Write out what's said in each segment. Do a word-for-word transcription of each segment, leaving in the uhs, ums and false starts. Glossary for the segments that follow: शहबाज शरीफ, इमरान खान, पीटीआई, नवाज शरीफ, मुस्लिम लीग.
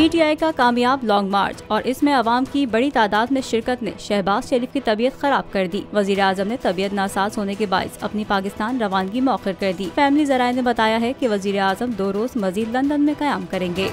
पीटीआई का कामयाब लॉन्ग मार्च और इसमें अवाम की बड़ी तादाद में शिरकत ने शहबाज शरीफ की तबीयत खराब कर दी। वजीर आजम ने तबीयत नासाज होने के बायस अपनी पाकिस्तान रवानगी मौखिर कर दी। फैमिली जराये ने बताया है कि वजीर आजम दो रोज मजीद लंदन में कयाम करेंगे।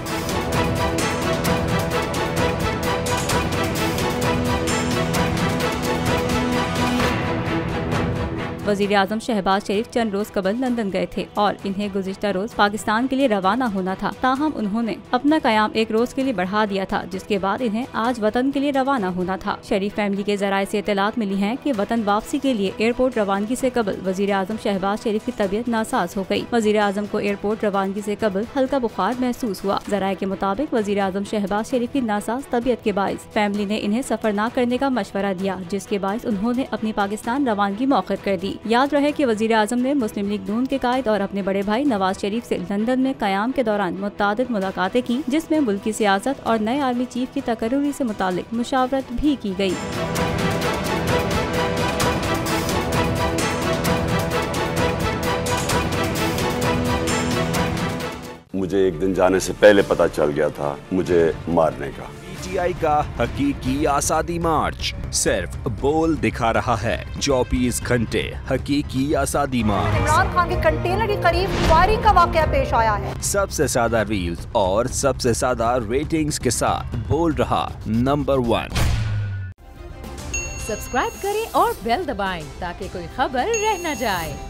वजीर आजम शहबाज शरीफ चंद रोज कबल लंदन गए थे और इन्हें गुज़िश्ता रोज पाकिस्तान के लिए रवाना होना था, ताहम उन्होंने अपना कयाम एक रोज के लिए बढ़ा दिया था, जिसके बाद इन्हें आज वतन के लिए रवाना होना था। शरीफ फैमिली के जराये से इत्तलात मिली है कि वतन वापसी के लिए एयरपोर्ट रवानगी से कबल वजीर आजम शहबाज शरीफ की तबीयत नासाज हो गयी। वजीर आजम को एयरपोर्ट रवानगी से कबल हल्का बुखार महसूस हुआ। जराये के मुताबिक वजीर आजम शहबाज शरीफ की नासाज तबीयत के बायस फैमिली ने इन्हें सफर न करने का मशवरा दिया, जिसके बायस उन्होंने अपनी पाकिस्तान रवानगी मौखिर कर दी। याद रहे कि वजीर आजम ने मुस्लिम लीग नून के कायद और अपने बड़े भाई नवाज शरीफ से लंदन में कयाम के दौरान मुतादिद मुलाकातें की, जिसमें मुल्की सियासत और नए आर्मी चीफ की तकर्रुरी से मुतालिक मुशावरत भी की गई। मुझे एक दिन जाने से पहले पता चल गया था मुझे मारने का। पीटीआई का हकीकी आज़ादी मार्च सिर्फ बोल दिखा रहा है। चौबीस घंटे हकीकी आज़ादी मार्च। इमरान खान के कंटेनर के करीब फायरिंग का वाकया पेश आया है। सबसे ज्यादा रील्स और सबसे ज्यादा रेटिंग्स के साथ बोल रहा नंबर वन। सब्सक्राइब करें और बेल दबाएं ताकि कोई खबर रह न जाए।